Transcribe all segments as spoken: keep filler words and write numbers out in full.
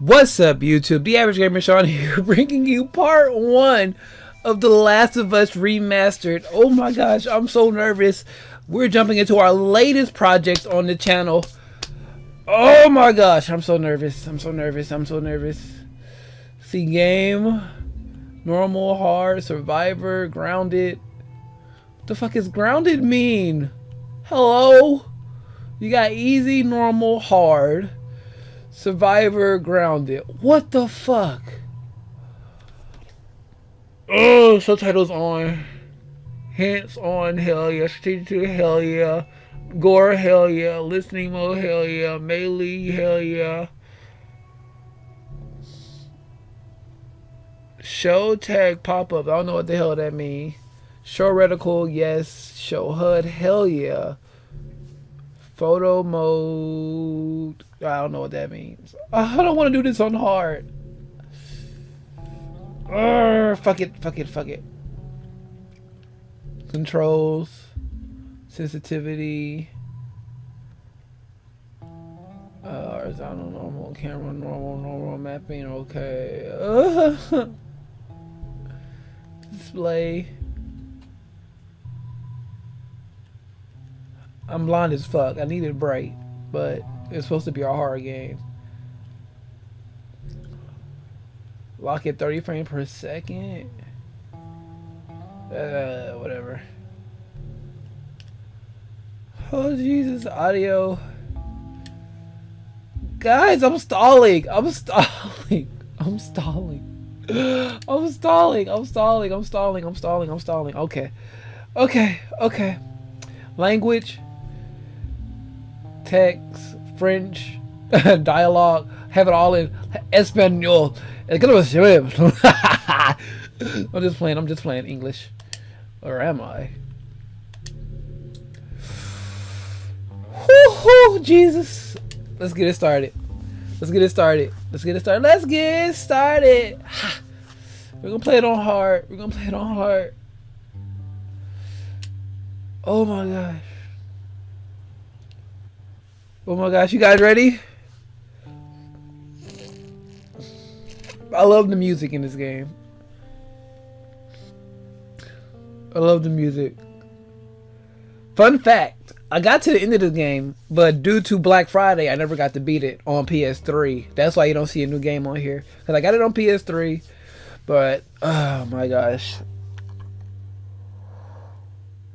What's up, YouTube? The Average Gamer Sean here, bringing you part one of The Last of Us Remastered. Oh my gosh, I'm so nervous. We're jumping into our latest project on the channel. Oh my gosh, I'm so nervous. I'm so nervous. I'm so nervous. See, game, normal, hard, survivor, grounded. What the fuck is grounded mean? Hello? You got easy, normal, hard. Survivor, grounded. What the fuck? Oh, subtitles on. Hints on, hell yeah. Strategic two, hell yeah. Gore, hell yeah. Listening mode, hell yeah. Melee, hell yeah. Show tag pop-up. I don't know what the hell that means. Show reticle, yes. Show H U D, hell yeah. Photo mode. I don't know what that means. I don't want to do this on hard. Urgh, fuck it, fuck it, fuck it. Controls. Sensitivity. Uh, horizontal, normal, camera, normal, normal, mapping, okay. Uh, display. I'm blind as fuck. I need it bright, but it's supposed to be a horror game. Lock it thirty frames per second. Uh, whatever. Oh Jesus! Audio. Guys, I'm stalling. I'm stalling. I'm stalling. I'm stalling. I'm stalling. I'm stalling. I'm stalling. I'm stalling. Okay. Okay. Okay. Language. Text, French, dialogue, have it all in Espanol. I'm just playing, I'm just playing English. Or am I? Woo-hoo, Jesus. Let's get it started. Let's get it started. Let's get it started. Let's get it started. We're gonna play it on hard. We're gonna play it on hard. Oh my gosh. Oh my gosh, you guys ready? I love the music in this game. I love the music. Fun fact, I got to the end of this game, but due to Black Friday, I never got to beat it on P S three. That's why you don't see a new game on here. Because I got it on P S three, but oh my gosh.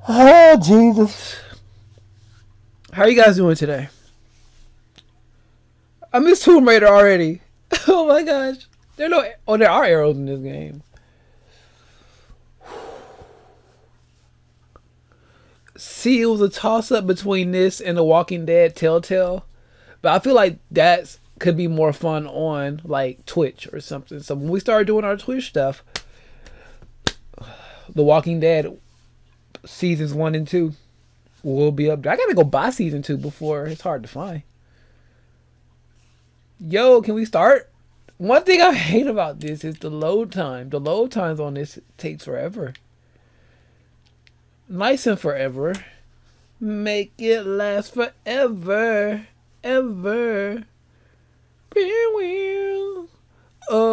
Oh, Jesus. How are you guys doing today? I missed Tomb Raider already. Oh my gosh. There are no oh there are arrows in this game. See, it was a toss-up between this and The Walking Dead Telltale. But I feel like that could be more fun on like Twitch or something. So when we started doing our Twitch stuff, The Walking Dead seasons one and two will be up there. I gotta go buy season two before it's hard to find. Yo, can we start? One thing I hate about this is the load time. The load times on this takes forever. Nice and forever. Make it last forever. Ever. Uh,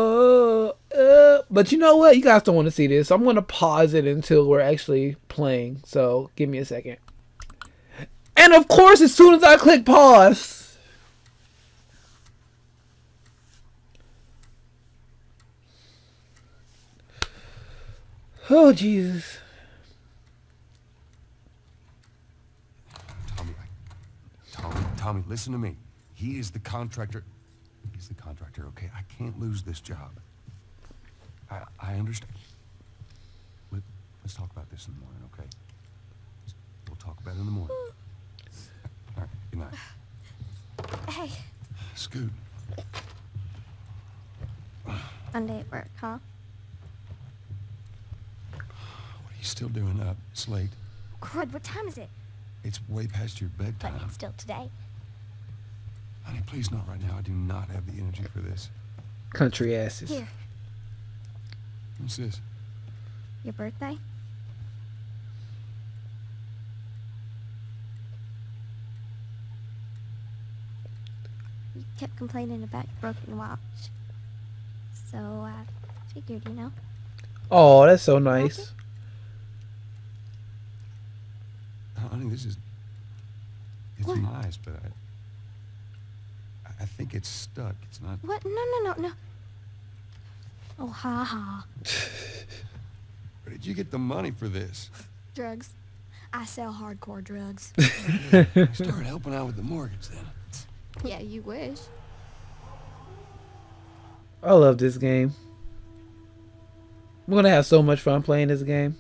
uh. But you know what? You guys don't want to see this. So I'm going to pause it until we're actually playing. So give me a second. And of course, as soon as I click pause... Oh, Jesus. Tommy, Tommy, Tommy, listen to me. He is the contractor. He's the contractor, okay? I can't lose this job. I, I understand. Let, let's talk about this in the morning, okay? We'll talk about it in the morning. All right, good night. Hey. Scoot. Monday at work, huh? Still doing up. It's late. Crud, what time is it? It's way past your bedtime. But it's still today. Honey, please not right now. I do not have the energy for this. Country asses. Here. What's this? Your birthday? You kept complaining about broken watch. So I uh, figured, you know. Oh, that's so nice. I think this is. It's what? Nice, but I. I think it's stuck. It's not. What? No, no, no, no. Oh, ha ha. Where did you get the money for this? Drugs. I sell hardcore drugs. Start helping out with the mortgage then. Yeah, you wish. I love this game. We're gonna have so much fun playing this game.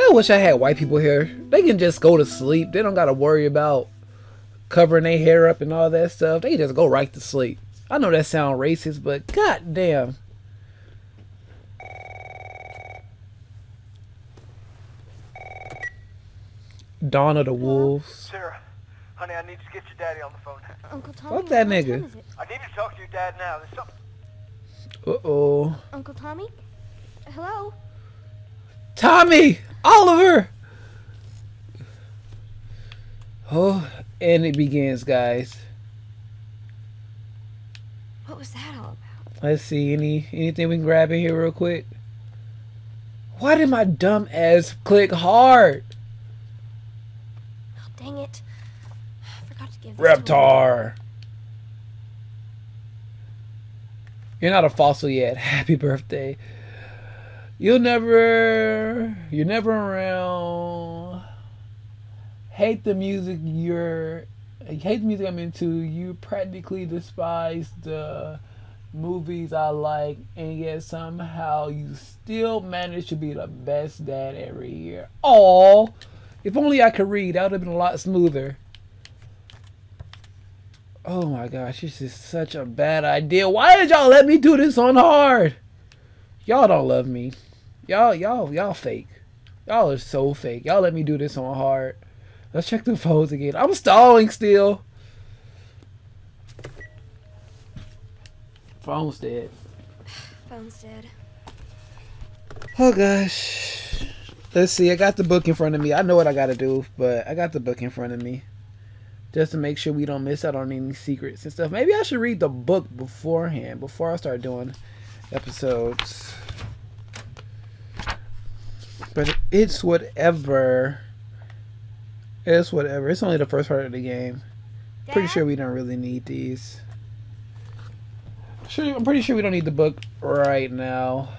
I wish I had white people here. They can just go to sleep. They don't gotta worry about covering their hair up and all that stuff. They just go right to sleep. I know that sounds racist, but goddamn. Dawn of the Wolves. Sarah, honey, I need to get your daddy on the phone. Uncle Tommy. Fuck that nigga. I need to talk to your dad now. There's something. Uh oh. Uncle Tommy. Hello. Tommy. Oliver! Oh, and it begins, guys. What was that all about? Let's see, any anything we can grab in here real quick. Why did my dumb ass click hard? Oh, dang it. I forgot to give this Reptar. To You're not a fossil yet. Happy birthday. You'll never, you're never around. Hate the music you're, hate the music I'm into. You practically despise the movies I like, and yet somehow you still manage to be the best dad every year. Aww, if only I could read, that would have been a lot smoother. Oh my gosh, this is such a bad idea. Why did y'all let me do this on hard? Y'all don't love me. Y'all, y'all, y'all fake. Y'all are so fake. Y'all let me do this on hard. Let's check the phones again. I'm stalling still. Phone's dead. Phone's dead. Oh gosh. Let's see. I got the book in front of me. I know what I gotta do, but I got the book in front of me. Just to make sure we don't miss out on any secrets and stuff. Maybe I should read the book beforehand, before I start doing episodes. But it's whatever. It's whatever. It's only the first part of the game. Dad? Pretty sure we don't really need these. Sure, I'm pretty sure we don't need the book right now.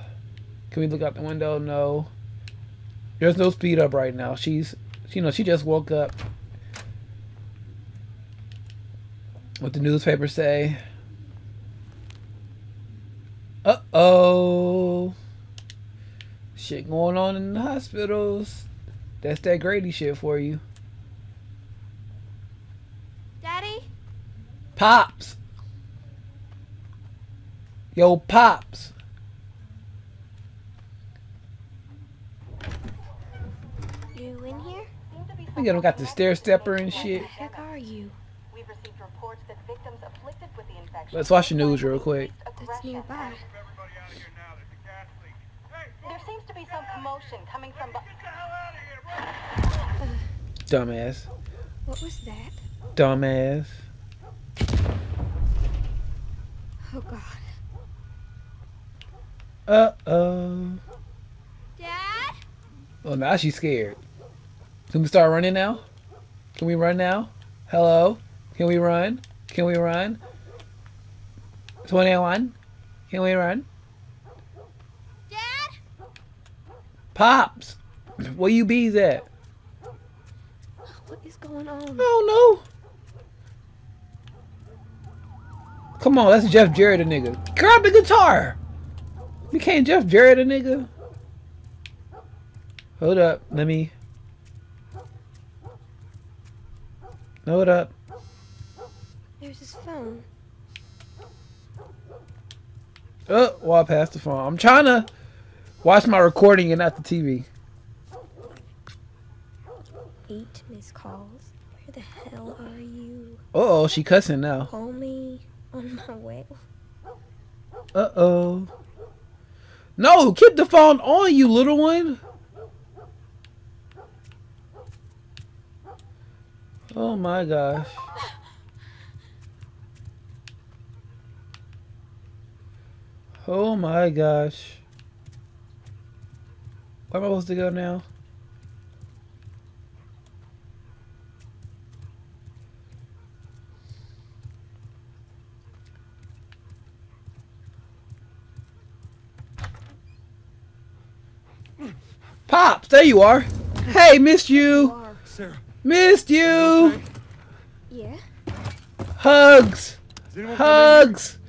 Can we look out the window? No. There's no speed up right now. She's, you know, she just woke up. What the newspaper say? Uh oh. Shit going on in the hospitals. That's that Grady shit for you. Daddy? Pops. Yo, Pops. You in here? I don't got the stair stepper and shit. Where the heck are you? We've received reports that victims afflicted with the infection. Let's watch the news real quick. That's nearby. There seems to be some commotion coming from... Dumbass. What was that? Dumbass. Oh, God. Uh-oh. Dad? Oh, now she's scared. Can we start running now? Can we run now? Hello? Can we run? Can we run? twenty-one? Can we run? Pops, where you bees at? What is going on? I don't know. Come on, that's Jeff Jarrett a nigga. Grab the guitar. You can't Jeff Jarrett a nigga. Hold up, let me. Hold up. There's his phone. Oh, well, I passed the phone. I'm trying to. Watch my recording and not the T V. Eight missed calls. Where the hell are you? Uh-oh, she cussing now. Call me on my way. Uh-oh. No, keep the phone on, you little one. Oh my gosh. Oh my gosh. Where am I supposed to go now? Pops, there you are. Hey, missed you. Sarah. Missed you. Okay? Yeah. Hugs. Hugs.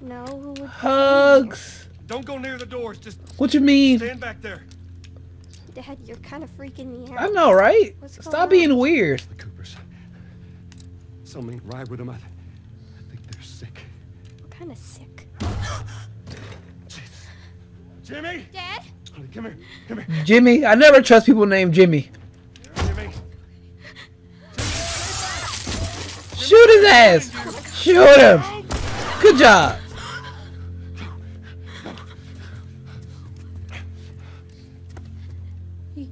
No. Who would Hugs. Don't go near the doors. Just. What you mean? Stand back there. Dad, you're kind of freaking me out. I know, right? What's Stop being on? Weird. The Coopers. Somebody ride with them. I, th I think they're sick. What kind of sick? Jimmy. Dad. Come here, come here. Jimmy, I never trust people named Jimmy. Jimmy. Shoot his ass. Shoot him. Good job. You,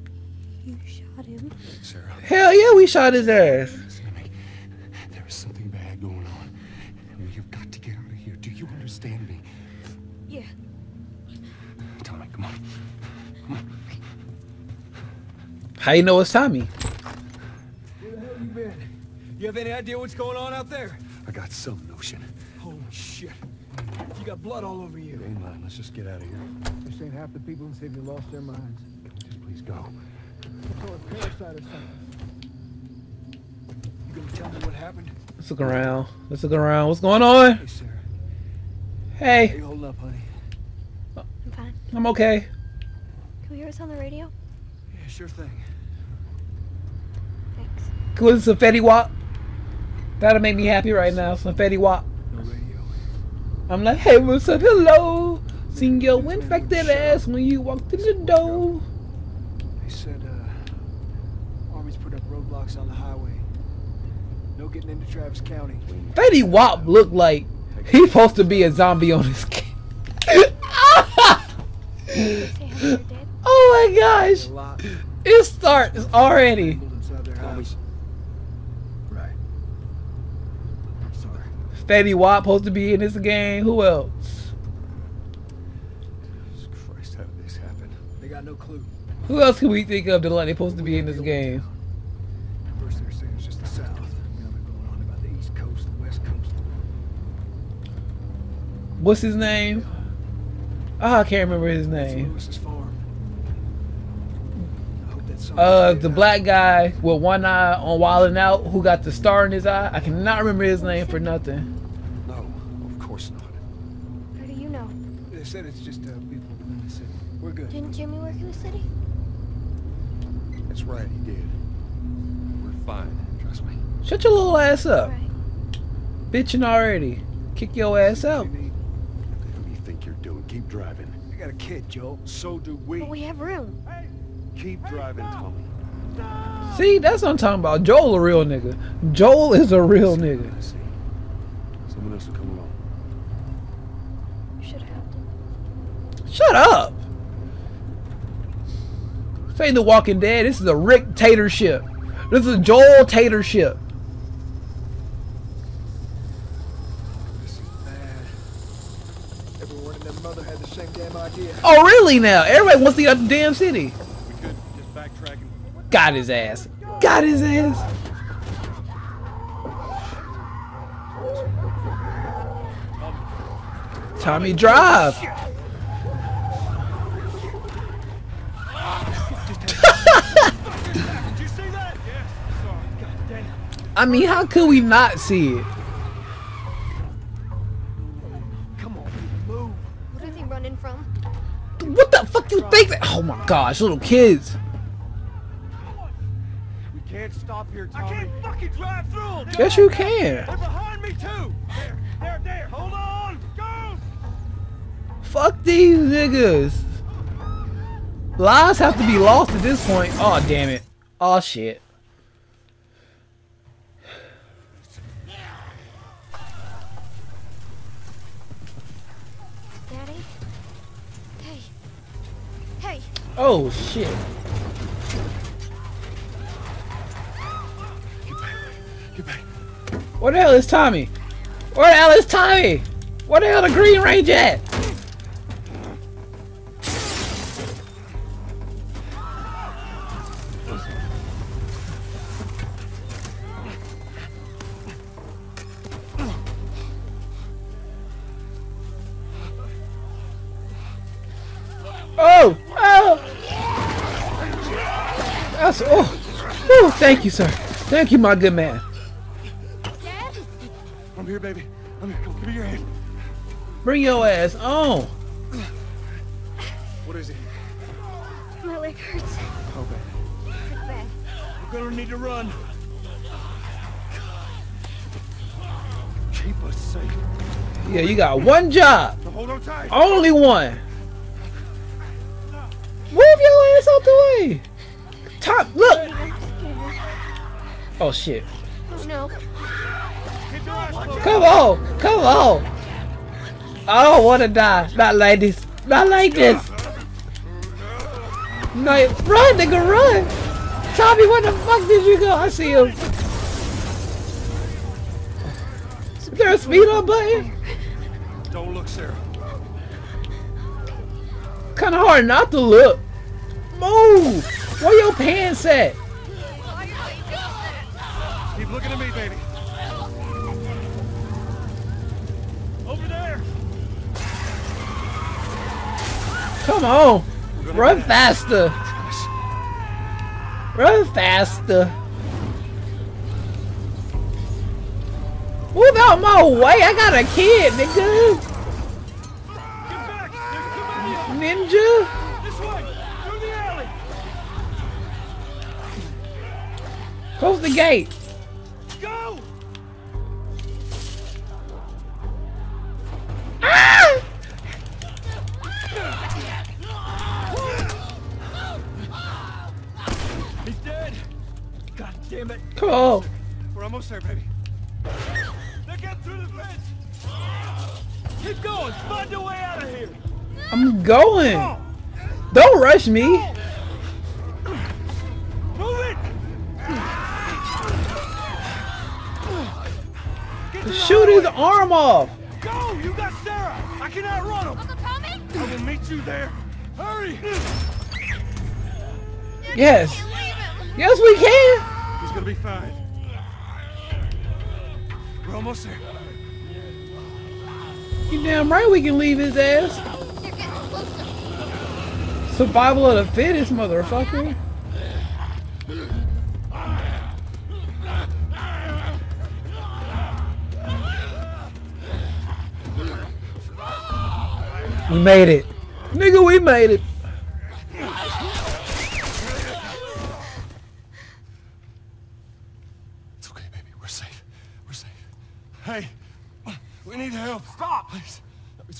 you shot him? Sarah. Hell yeah, we shot his ass. There is something bad going on. And we have got to get out of here. Do you understand me? Yeah. Tommy, come on. How you know it's Tommy? Where the hell you been? You have any idea what's going on out there? I got some notion. Holy shit. You got blood all over you. Ain't mine. Let's just get out of here. This ain't half the people in the city lost their minds. Just please go. A parasite or something. You gonna tell me what happened? Let's look around. Let's look around. What's going on? Hey, Sarah. Hey. Hey, hold up, honey. I'm fine. I'm okay. Can we hear us on the radio? Yeah, sure thing. Thanks. Some Fetty Wap. That'll make me happy right now. Some Fetty Wap. No radio. I'm like, hey, what's up? Hello. Seen your infected ass when you walked in the door. They said uh, armies put up roadblocks on the highway. No getting into Travis County. Fetty Wap looked like he's supposed to be a zombie on his kid. Oh my gosh. It starts already. Right. Fetty Wap supposed to be in this game. Who else? Jesus Christ, how did this happen? They got no clue. Who else can we think of that like they supposed to be in this game? First they're saying it's just the South. Now they're going on about the East Coast, the West Coast. What's his name? Oh, I can't remember his name. Uh, the black guy with one eye on Wildin' Out who got the star in his eye. I cannot remember his name for nothing. No, of course not. How do you know? They said it's just uh, people in the city. We're good. Didn't Jimmy work in the city? That's right, he did. We're fine, trust me. Shut your little ass up. Right. Bitching already. Kick your ass out. Keep driving. I got a kid, Joe. So do we. But we have room. Hey, keep hey, driving, no. Tommy. No. See, that's what I'm talking about. Joel a real nigga. Joel is a real Someone nigga. See. Someone else will come along. Should have. Shut up. This ain't The Walking Dead. This is a Rick-tatorship. This is a Joel-tatorship. Oh really now? Everybody wants to get out the damn city. We could just backtrack and... Got his ass. Got his ass. Tommy drive. I mean, how could we not see it? What the fuck you think that? Oh my gosh, little kids. We can't stop here, Tommy. I can't fucking drive through them. Yes, you can. They're behind me too. There, there, there. Hold on. Go. Fuck these niggas. Lives have to be lost at this point. Oh, damn it. Oh, shit. Daddy? Hey. Hey. Oh, shit. Where the hell is Tommy? Where the hell is Tommy? Where the hell the Green Ranger at? Oh! Oh! That's, oh! Whew, thank you, sir. Thank you, my good man. I'm here, baby. I'm here. Give me your hand. Bring your ass on. What is it? My leg hurts. Oh, bad. It's bad. We're gonna need to run. Keep us safe. Yeah, you got one job. So hold on tight. Only one. Move your ass out the way. Top. Look. Oh shit. Oh no. Come on! Come on! I don't want to die. Not like this. Not like this. No, run, nigga, run! Tommy, where the fuck did you go? I see him. Is there a speed up button? Don't look, Sarah. Kind of hard not to look. Move! Where your pants at? Keep looking at me, baby. Come on! Run faster! Run faster! Move out my way! I got a kid, nigga! Ninja! Close the gate! Go! Ah! Damn it. Come on. We're almost there, baby. They're getting through the fence. Keep going. Find a way out of here. I'm going. Don't rush me. Go. Move it. The shoot his arm off. Go. You got Sarah. I cannot run him. Uncle Tommy? I will meet you there. Hurry. Yes. Yes, we can. He's gonna be fine. We're almost there. You damn right we can leave his ass. Survival of the fittest, motherfucker. We made it. Nigga, we made it.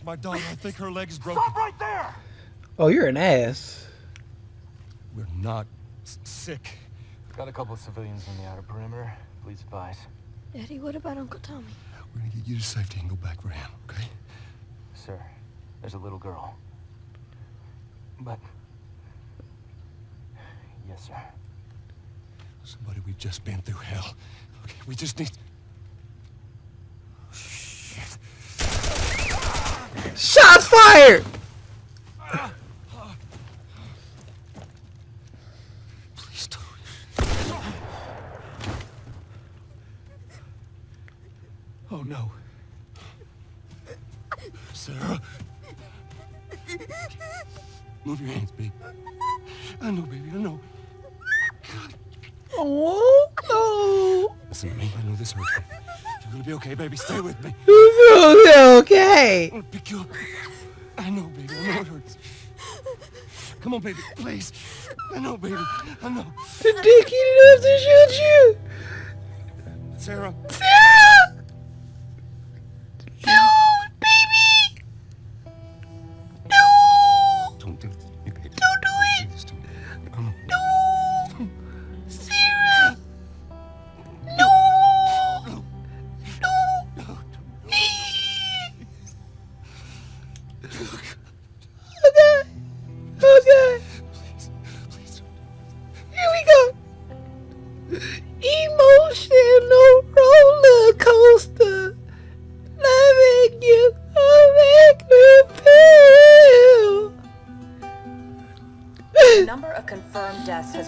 My daughter, I think her leg is broken. Stop right there! Oh, you're an ass. We're not sick. Got a couple of civilians on the outer perimeter. Please advise. Daddy, what about Uncle Tommy? We're gonna get you to safety and go back for him, okay? Sir, there's a little girl. But... Yes, sir. Somebody, we've just been through hell. Okay, we just need... Shit. Shots fired! Please don't. Oh no. Sarah. Move your hands, baby. I know, baby, I know. God. Oh no. Listen to me, I know this hurts. You're gonna be okay, baby. Stay with me. Okay. I'm gonna pick you up. I know, baby. I know it hurts. Come on, baby. Please. I know, baby. I know. The dick enough to shoot you. Sarah. Sarah. No, baby. No. Don't do it. Don't do it.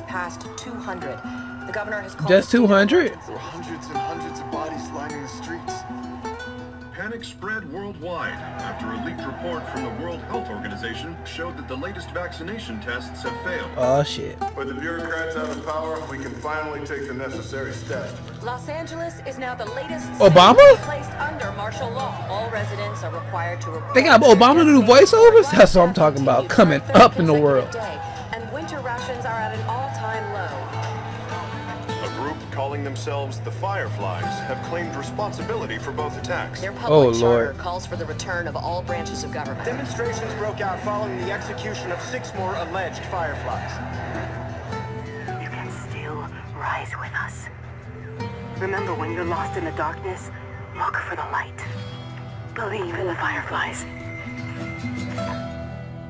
has passed two hundred. The governor has called... Just two hundred? There are hundreds and hundreds of bodies lining the streets. Panic spread worldwide after a leaked report from the World Health Organization showed that the latest vaccination tests have failed. Oh shit. With the bureaucrats out of power, we can finally take the necessary steps. Los Angeles is now the latest Obama placed under martial law. All residents are required to report. They got Obama to do voiceovers? That's what I'm talking about. Coming up in the world. And winter rations are at an all-time low. Calling themselves the Fireflies have claimed responsibility for both attacks. Their public oh, charter Lord. calls for the return of all branches of government. Demonstrations broke out following the execution of six more alleged Fireflies. You can still rise with us. Remember, when you're lost in the darkness, look for the light. Believe in the Fireflies.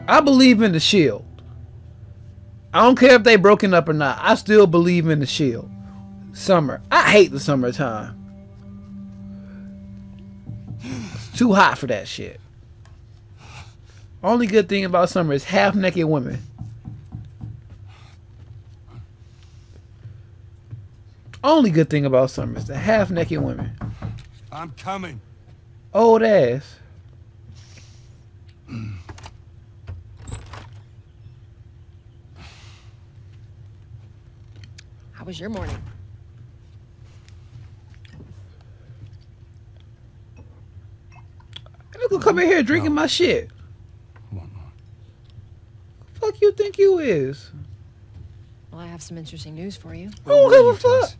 I believe in the Shield. I don't care if they broken up or not. I still believe in the Shield. Summer. I hate the summertime. It's too hot for that shit. Only good thing about summer is half-naked women. Only good thing about summer is the half-naked women. I'm coming. Old ass. How was your morning? Look, come in here drinking my shit. What the fuck you think you is? Well, I have some interesting news for you. I don't give a fuck.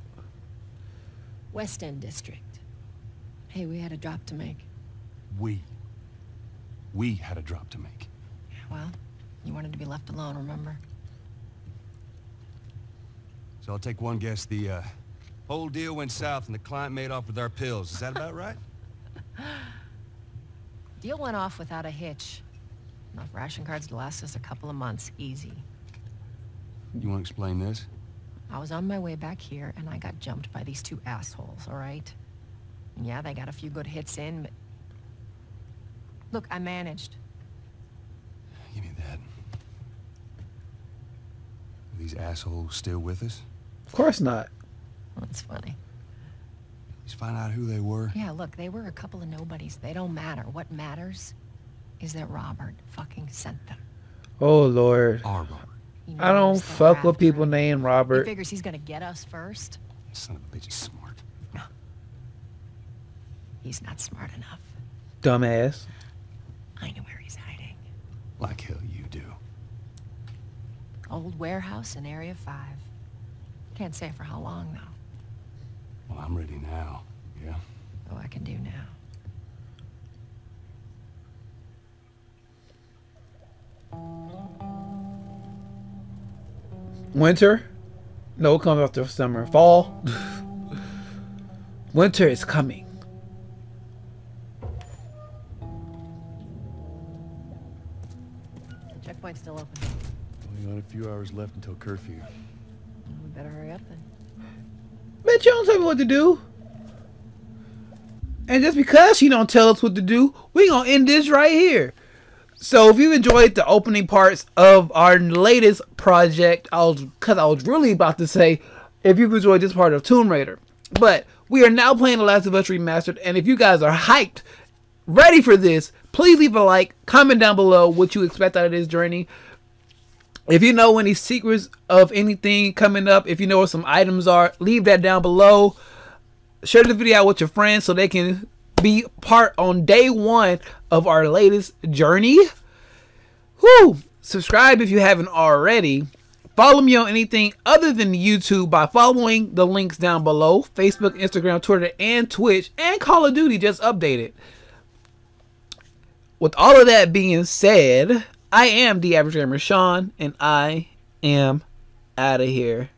West End District. Hey, we had a drop to make. We. We had a drop to make. Well, you wanted to be left alone, remember? So I'll take one guess. The uh, whole deal went south and the client made off with our pills. Is that about right? Deal went off without a hitch. Enough ration cards to last us a couple of months, easy. You want to explain this? I was on my way back here and I got jumped by these two assholes, all right? And yeah, they got a few good hits in, but... Look, I managed. Give me that. Are these assholes still with us? Of course not. Well, that's funny. Find out who they were. Yeah, look, they were a couple of nobodies. They don't matter. What matters is that Robert fucking sent them. Oh Lord. Our Robert. I don't fuck with people named Robert. He figures he's gonna get us first. Son of a bitch is smart. No. He's not smart enough. Dumbass. I know where he's hiding. Like hell you do. Old warehouse in Area Five. Can't say for how long though. Well, I'm ready now, yeah? Oh, I can do now. Winter? No, it comes after summer. Fall? Winter is coming. Checkpoint's still open. Only got a few hours left until curfew. Well, we better hurry up then. Bitch, you don't tell me what to do. And just because she don't tell us what to do, we gonna end this right here. So if you enjoyed the opening parts of our latest project, I was, cause I was really about to say, if you enjoyed this part of Tomb Raider. But we are now playing The Last of Us Remastered, and if you guys are hyped, ready for this, please leave a like, comment down below what you expect out of this journey. If you know any secrets of anything coming up, if you know what some items are, leave that down below. Share the video out with your friends so they can be part on day one of our latest journey. Whew. Subscribe if you haven't already. Follow me on anything other than YouTube by following the links down below. Facebook, Instagram, Twitter, and Twitch. And Call of Duty just updated. With all of that being said... I am the average gamer Sean, and I am out of here.